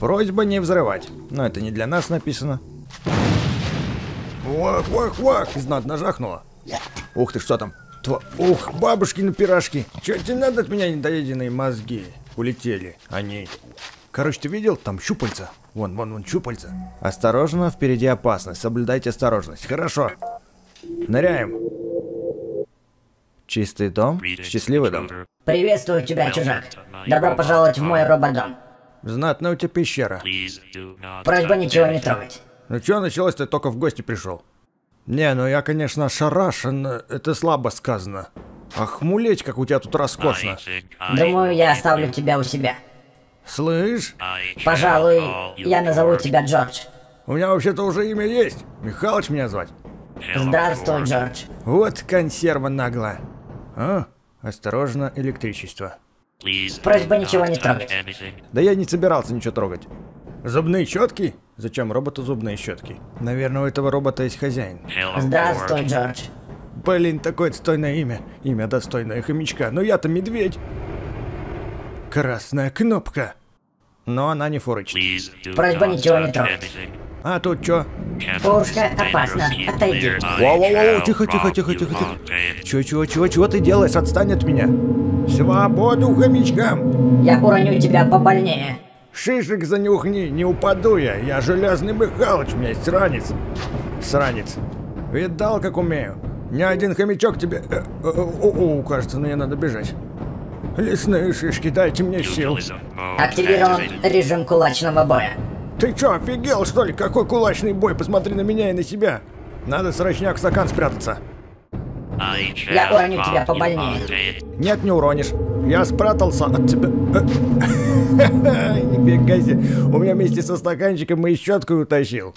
Просьба не взрывать. Но это не для нас написано. Вах-вах-вах! Знатно жахнуло. Ух ты, что там? Ух, бабушкины пирожки. Чё тебе надо от меня, недоеденные мозги? Улетели они. Короче, ты видел? Там щупальца. Вон, щупальца. Осторожно, впереди опасность. Соблюдайте осторожность. Хорошо. Ныряем. Чистый дом, счастливый дом. Приветствую тебя, чужак. Добро пожаловать в мой рободом. Знатная у тебя пещера. Просьба ничего не трогать. Ну чё началось, ты только в гости пришел. Не, ну я, конечно, ошарашен, это слабо сказано. Охмулеть, как у тебя тут роскошно. Думаю, я оставлю тебя у себя. Слышь? Пожалуй, я назову тебя Джордж. У меня вообще-то уже имя есть. Михалыч меня звать. Здравствуй, Джордж. Вот консерва наглая. А, осторожно, электричество. Просьба ничего не трогать. Да я не собирался ничего трогать. Зубные щетки? Зачем роботу зубные щетки? Наверное, у этого робота есть хозяин. Здравствуй, Джордж. Блин, такое отстойное имя. Имя достойное хомячка. Но я-то медведь. Красная кнопка. Но она не фурычит. Просьба ничего не трогать. А тут чё? Фурушка, опасно. Отойди. Воу-воу-воу, тихо-тихо-тихо-тихо-тихо. Чего ты делаешь? Отстань от меня. Свободу хомячкам. Я уроню тебя побольнее. Шишек занюхни, не упаду я железный Михалыч, у меня есть ранец. Сранец. Видал, как умею? Ни один хомячок тебе... кажется, мне надо бежать. Лесные шишки, дайте мне сил. Активирован режим кулачного боя. Ты чё, офигел, что ли? Какой кулачный бой? Посмотри на меня и на себя. Надо срочняк в стакан спрятаться. Я уроню тебя побольнее. Нет, не уронишь. Я спрятался от тебя. Нифига себе. У меня вместе со стаканчиком и щеткой утащил.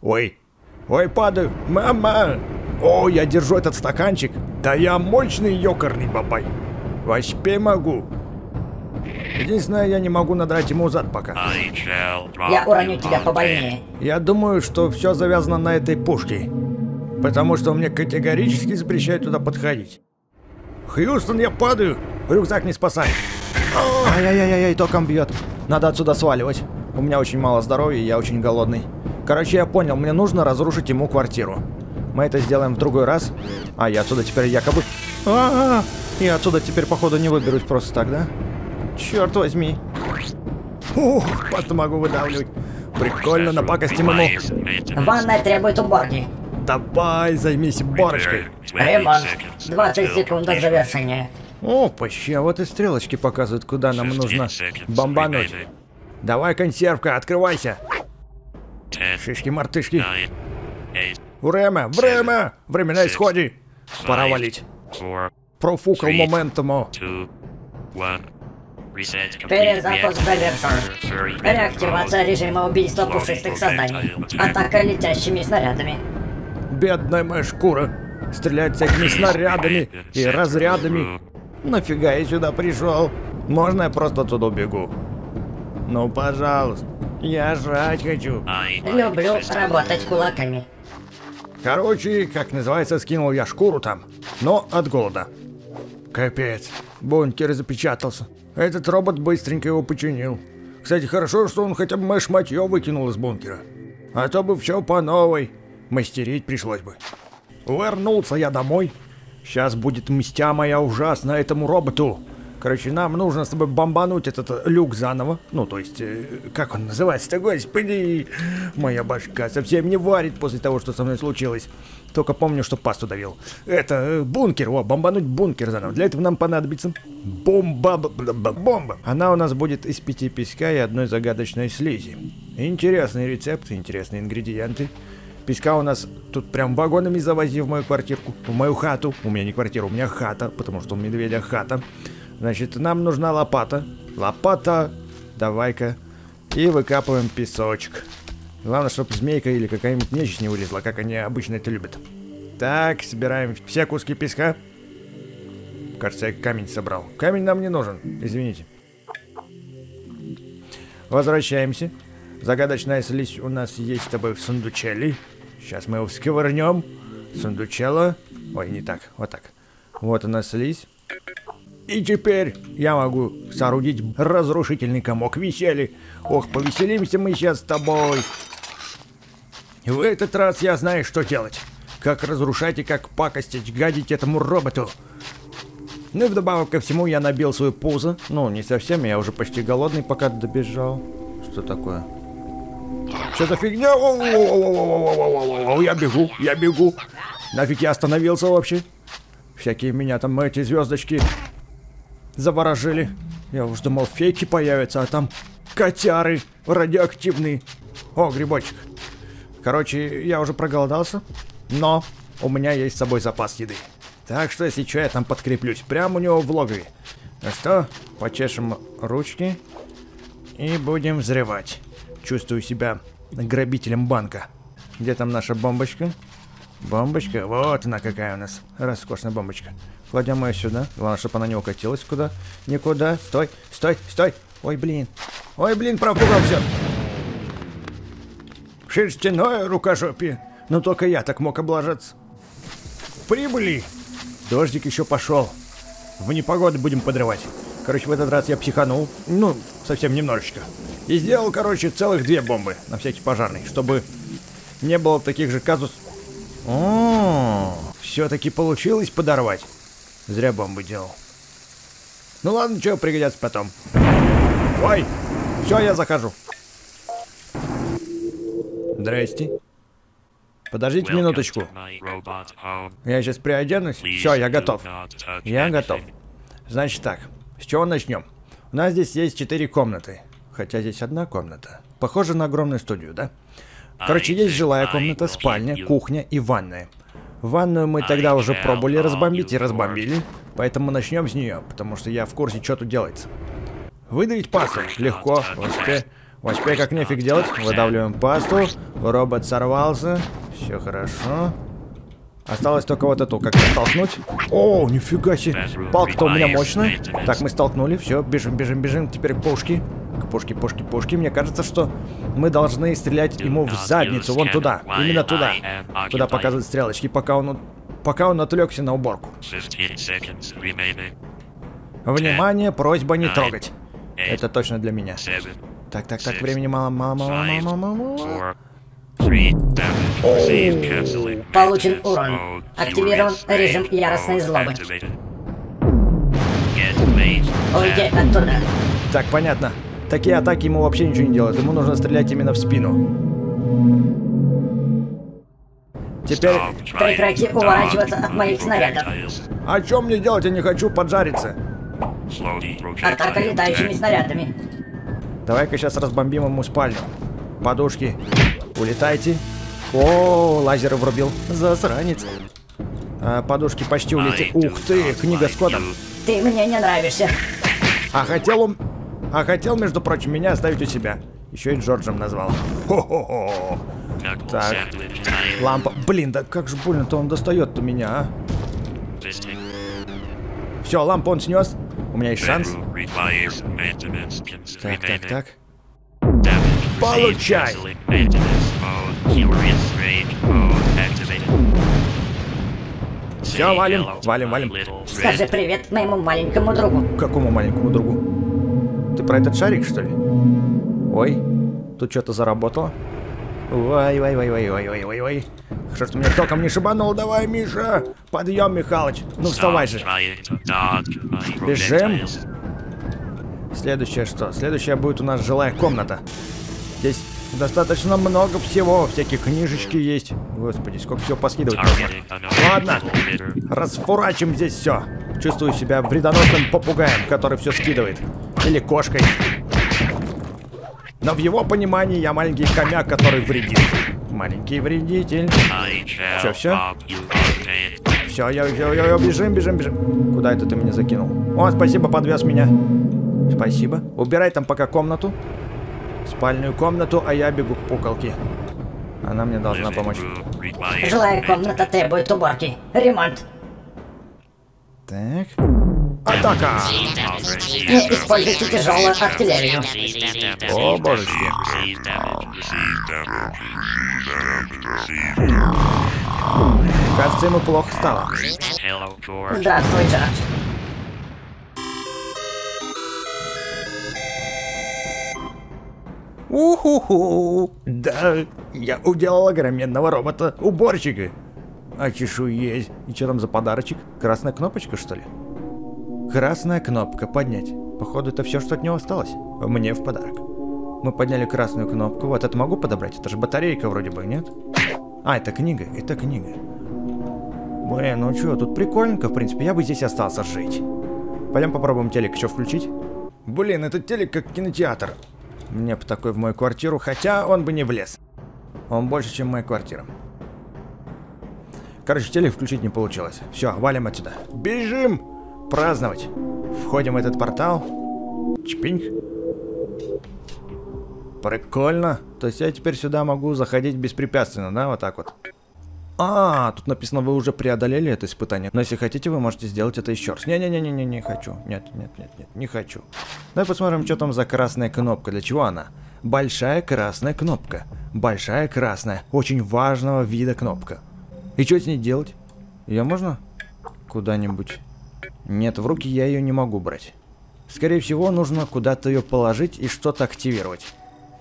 Ой. Ой, падаю. Мама. О, я держу этот стаканчик. Да я мощный ёкарный бабай. Вообще могу. Единственное, я не могу надрать ему зад пока. Я уроню тебя побольнее. Я думаю, что все завязано на этой пушке. Потому что мне категорически запрещают туда подходить. Хьюстон, я падаю. Рюкзак не спасает. Ай-яй-яй-яй, током бьет. Надо отсюда сваливать. У меня очень мало здоровья, я очень голодный. Короче, я понял, мне нужно разрушить ему квартиру. Мы это сделаем в другой раз. А я отсюда теперь якобы... Я отсюда теперь, походу, не выберусь просто так, да? Черт возьми. Ух, просто могу выдавливать. Прикольно, напакостим ему. Ванная требует уборки. Давай, займись уборочкой. Ремонт. 20 секунд до завершения. Опа-ща, вот и стрелочки показывают, куда нам нужно бомбануть. Давай, консервка, открывайся. Шишки-мартышки. Время, время! Времена исходи. Пора валить. Профукал моментумо. Перезапуск завершен. Реактивация режима убийства пушистых созданий. Атака летящими снарядами. Бедная моя шкура. Стрелять всякими снарядами и разрядами. Нафига я сюда пришел? Можно я просто отсюда убегу? Ну, пожалуйста. Я жрать хочу. Люблю работать кулаками. Короче, как называется, скинул я шкуру там. Но от голода. Капец. Бункер запечатался. Этот робот быстренько его починил. Кстати, хорошо, что он хотя бы мое шматье выкинул из бункера. А то бы все по новой. Мастерить пришлось бы. Вернулся я домой. Сейчас будет мстя моя ужасно этому роботу. Короче, нам нужно с тобой бомбануть этот люк заново. Ну, то есть, как он называется-то, господи? Моя башка совсем не варит после того, что со мной случилось. Только помню, что пасту давил. Это бункер, бомбануть бункер заново. Для этого нам понадобится бомба. Она у нас будет из 5 песка и одной загадочной слизи. Интересный рецепт, интересные ингредиенты. Песка у нас тут прям вагонами завози в мою квартирку, в мою хату. У меня не квартира, у меня хата, потому что у медведя хата. Значит, нам нужна лопата. Лопата, давай-ка. И выкапываем песочек. Главное, чтобы змейка или какая-нибудь нечисть не вылезла, как они обычно это любят. Так, собираем все куски песка. Кажется, я камень собрал. Камень нам не нужен, извините. Возвращаемся. Загадочная слизь у нас есть с тобой в сундучеле. Сейчас мы его всковырнем. Сундучело. Ой, не так. Вот так. Вот у нас слизь. И теперь я могу соорудить разрушительный комок. Веселье. Ох, повеселимся мы сейчас с тобой. В этот раз я знаю, что делать. Как разрушать и как пакостить, гадить этому роботу. Ну и вдобавок ко всему я набил свою пузо. Ну, не совсем, я уже почти голодный, пока добежал. Что такое? Что за фигня? Я бегу. Нафиг я остановился вообще? Всякие меня там эти звездочки заворожили. Я уж думал, фейки появятся, а там котяры радиоактивные. О, грибочек. Короче, я уже проголодался, но у меня есть с собой запас еды. Так что, если что, я там подкреплюсь. Прямо у него в логове. Ну что, почешем ручки и будем взрывать. Чувствую себя грабителем банка. Где там наша бомбочка? Бомбочка? Вот она какая у нас. Роскошная бомбочка. Кладем ее сюда. Главное, чтобы она не укатилась куда. Никуда. Стой, стой, стой. Ой, блин. Ой, блин, пропугал все. Шерстяное рукожопие. Но только я так мог облажаться. Прибыли. Дождик еще пошел. В непогоду будем подрывать. Короче, в этот раз я психанул. Ну, совсем немножечко. И сделал, короче, целых 2 бомбы. На всякий пожарный. Чтобы не было таких же казусов. О, все-таки получилось подорвать. Зря бомбы делал. Ну ладно, что пригодятся потом. Ой, все, я захожу. Здрасте. Подождите минуточку. Я сейчас приоденусь. Все, я готов. Я готов. Значит так, с чего начнем? У нас здесь есть 4 комнаты. Хотя здесь одна комната. Похоже на огромную студию, да? Короче, есть жилая комната, спальня, кухня и ванная. Ванную мы тогда уже пробовали разбомбить и разбомбили. Поэтому начнем с нее, потому что я в курсе, что тут делается. Выдавить пасту. Легко. Вот теперь как нефиг делать. Выдавливаем пасту. Робот сорвался. Все хорошо. Осталось только вот эту как-то столкнуть. О, нифига себе. Палка-то у меня мощная. Так, мы столкнули. Все, бежим, бежим, бежим. Теперь пушки. Пушки. Мне кажется, что мы должны стрелять ему в задницу. Вон туда. Именно туда. Куда показывают стрелочки, пока он отвлекся на уборку. Внимание, просьба не трогать. Это точно для меня. Так, времени мало. Получен урон. Активирован режим яростной злобы. Уйди оттуда. Так, понятно. Такие атаки ему вообще ничего не делают. Ему нужно стрелять именно в спину. Теперь... Прекрати уворачиваться от моих снарядов. А что мне делать? Я не хочу поджариться. Атака летающими снарядами. Давай-ка сейчас разбомбим ему спальню. Подушки. Улетайте. О, лазеры врубил. Засранец. А, подушки почти улетели. Ух ты, книга с кодом. Ты мне не нравишься. А хотел, между прочим, меня оставить у себя. Еще и Джорджем назвал. Хо-хо-хо. Так. Лампа. Блин, да как же больно-то он достает-то меня, а? Все, лампу он снес. У меня есть шанс. Так. Получай! Все, валим. Скажи привет моему маленькому другу. Какому маленькому другу? Ты про этот шарик, что ли? Ой, тут что-то заработало. Ой. Хорошо, что меня током не шибануло. Давай, Миша. Подъем, Михалыч. Ну вставай же. Бежим. Следующее что? Следующая будет у нас жилая комната. Здесь достаточно много всего. Всякие книжечки есть. Господи, сколько всего поскидывать можно. Ладно, расфурачим здесь все. Чувствую себя вредоносным попугаем, который все скидывает. Или кошкой. Но в его понимании я маленький хомяк, который вредит. Маленький вредитель. Все, я бежим. Куда это ты меня закинул? О, спасибо, подвез меня. Спасибо. Убирай там пока комнату. Спальную комнату, а я бегу к пуколке. Она мне должна помочь. Жилая комната требует уборки. Ремонт. Так. Атака! Не используйте тяжелую артиллерию. О, божечки. Кажется, ему плохо стало. Здравствуй, Джордж. Уху-ху! Да, я уделал огроменного робота-уборщика. А чешуеть. И что там за подарочек? Красная кнопочка, что ли? Красная кнопка. Поднять. Походу, это все, что от него осталось. Мне в подарок. Мы подняли красную кнопку. Вот это могу подобрать? Это же батарейка вроде бы, нет? А, это книга. Это книга. Блин, ну что, тут прикольненько, в принципе. Я бы здесь остался жить. Пойдем попробуем телек еще включить. Блин, этот телек как кинотеатр. Мне бы такой в мою квартиру, хотя он бы не влез. Он больше, чем моя квартира. Короче, телек включить не получилось. Все, валим отсюда. Бежим! Праздновать. Входим в этот портал. Чпинь. Прикольно. То есть я теперь сюда могу заходить беспрепятственно, да? Вот так вот. А, тут написано, вы уже преодолели это испытание. Но если хотите, вы можете сделать это еще раз. Не-не-не-не-не, не хочу. Нет, не хочу. Давай посмотрим, что там за красная кнопка. Для чего она? Большая красная кнопка. Большая красная, очень важного вида кнопка. И что с ней делать? Ее можно куда-нибудь? Нет, в руки я ее не могу брать. Скорее всего, нужно куда-то ее положить и что-то активировать.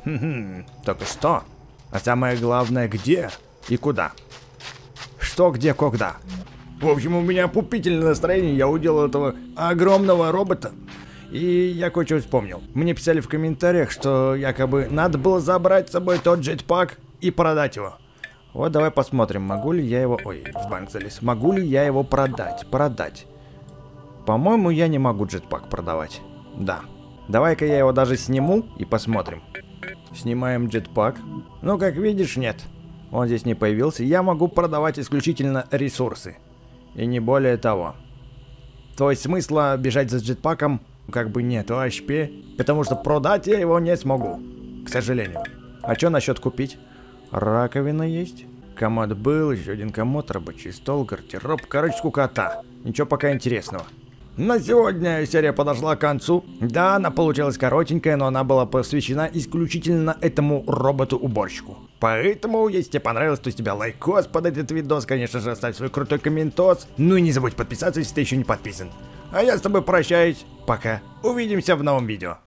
Хм-хм, только что. А самое главное, где и куда. Что, где, когда. В общем, у меня пупительное настроение, я уделал этого огромного робота. И я кое-что вспомнил. Мне писали в комментариях, что якобы надо было забрать с собой тот джетпак и продать его. Вот давай посмотрим, могу ли я его... Ой, в банк залез. Могу ли я его продать? Продать. По-моему, я не могу джетпак продавать. Да. Давай-ка я его даже сниму и посмотрим. Снимаем джетпак. Ну, как видишь, нет. Он здесь не появился. Я могу продавать исключительно ресурсы. И не более того. То есть смысла бежать за джетпаком как бы нет вообще. Потому что продать я его не смогу. К сожалению. А что насчет купить? Раковина есть. Комод был, еще один комод, рабочий стол, гардероб. Короче, скукота. Ничего пока интересного. На сегодня серия подошла к концу. Да, она получилась коротенькая, но она была посвящена исключительно этому роботу-уборщику. Поэтому, если тебе понравилось, то с тебя лайкос под этот видос. Конечно же, оставь свой крутой комментос. Ну и не забудь подписаться, если ты еще не подписан. А я с тобой прощаюсь. Пока. Увидимся в новом видео.